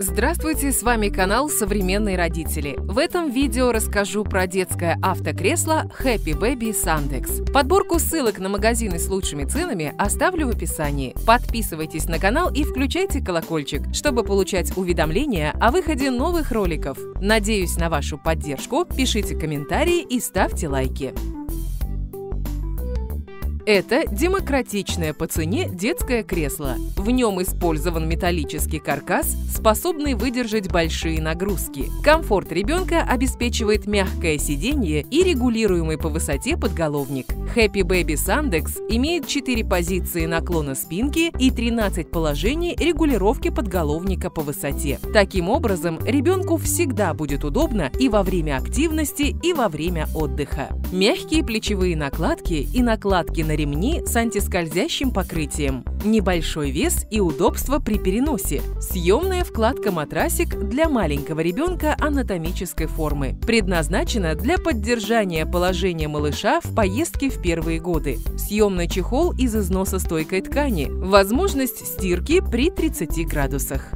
Здравствуйте, с вами канал «Современные родители». В этом видео расскажу про детское автокресло Happy Baby Sandex. Подборку ссылок на магазины с лучшими ценами оставлю в описании. Подписывайтесь на канал и включайте колокольчик, чтобы получать уведомления о выходе новых роликов. Надеюсь на вашу поддержку, пишите комментарии и ставьте лайки. Это демократичное по цене детское кресло. В нем использован металлический каркас, способный выдержать большие нагрузки. Комфорт ребенка обеспечивает мягкое сиденье и регулируемый по высоте подголовник. Happy Baby Sandex имеет 4 позиции наклона спинки и 13 положений регулировки подголовника по высоте. Таким образом, ребенку всегда будет удобно и во время активности, и во время отдыха. Мягкие плечевые накладки и накладки на ремни с антискользящим покрытием. Небольшой вес и удобство при переносе. Съемная вкладка-матрасик для маленького ребенка анатомической формы. Предназначена для поддержания положения малыша в поездке в первые годы. Съемный чехол из износостойкой ткани. Возможность стирки при 30 градусах.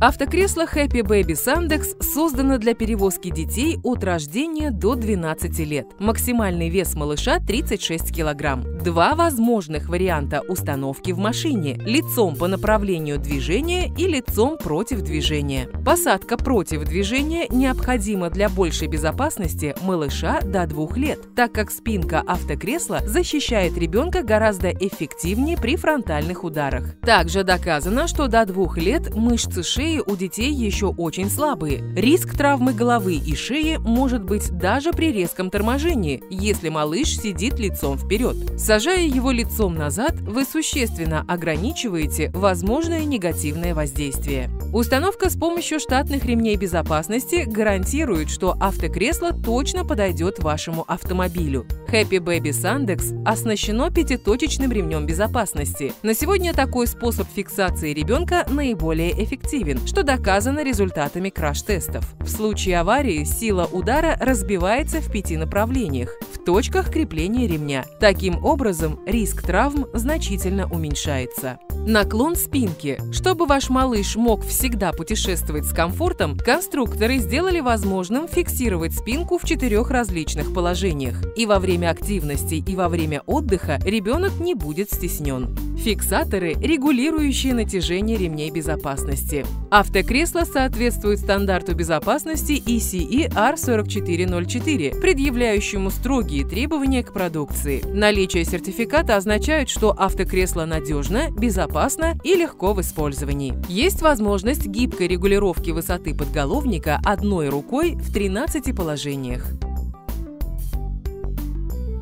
Автокресло Happy Baby Sandex создано для перевозки детей от рождения до 12 лет. Максимальный вес малыша 36 кг. Два возможных варианта установки в машине – лицом по направлению движения и лицом против движения. Посадка против движения необходима для большей безопасности малыша до 2 лет, так как спинка автокресла защищает ребенка гораздо эффективнее при фронтальных ударах. Также доказано, что до 2 лет мышцы шеи у детей еще очень слабые. Риск травмы головы и шеи может быть даже при резком торможении, если малыш сидит лицом вперед. Сажая его лицом назад, вы существенно ограничиваете возможное негативное воздействие. Установка с помощью штатных ремней безопасности гарантирует, что автокресло точно подойдет вашему автомобилю. Happy Baby Sandex оснащено 5-точечным ремнем безопасности. На сегодня такой способ фиксации ребенка наиболее эффективен, что доказано результатами краш-тестов. В случае аварии сила удара разбивается в 5 направлениях, в точках крепления ремня. Таким образом, риск травм значительно уменьшается. Наклон спинки. Чтобы ваш малыш мог всегда путешествовать с комфортом, конструкторы сделали возможным фиксировать спинку в 4 различных положениях. И во время активности, и во время отдыха ребенок не будет стеснен. Фиксаторы, регулирующие натяжение ремней безопасности. Автокресло соответствует стандарту безопасности ECE R4404, предъявляющему строгие требования к продукции. Наличие сертификата означает, что автокресло надежно, безопасно и легко в использовании. Есть возможность гибкой регулировки высоты подголовника одной рукой в 13 положениях.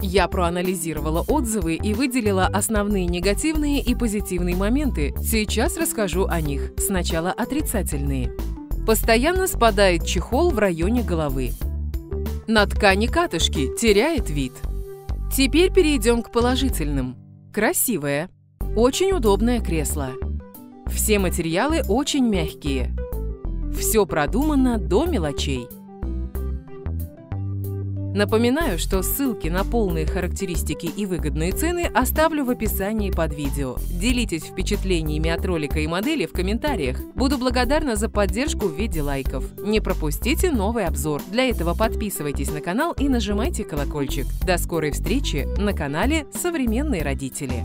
Я проанализировала отзывы и выделила основные негативные и позитивные моменты. Сейчас расскажу о них. Сначала отрицательные. Постоянно спадает чехол в районе головы. На ткани катышки, теряет вид. Теперь перейдем к положительным. Красивое. Очень удобное кресло. Все материалы очень мягкие. Все продумано до мелочей. Напоминаю, что ссылки на полные характеристики и выгодные цены оставлю в описании под видео. Делитесь впечатлениями от ролика и модели в комментариях. Буду благодарна за поддержку в виде лайков. Не пропустите новый обзор. Для этого подписывайтесь на канал и нажимайте колокольчик. До скорой встречи на канале «Современные родители».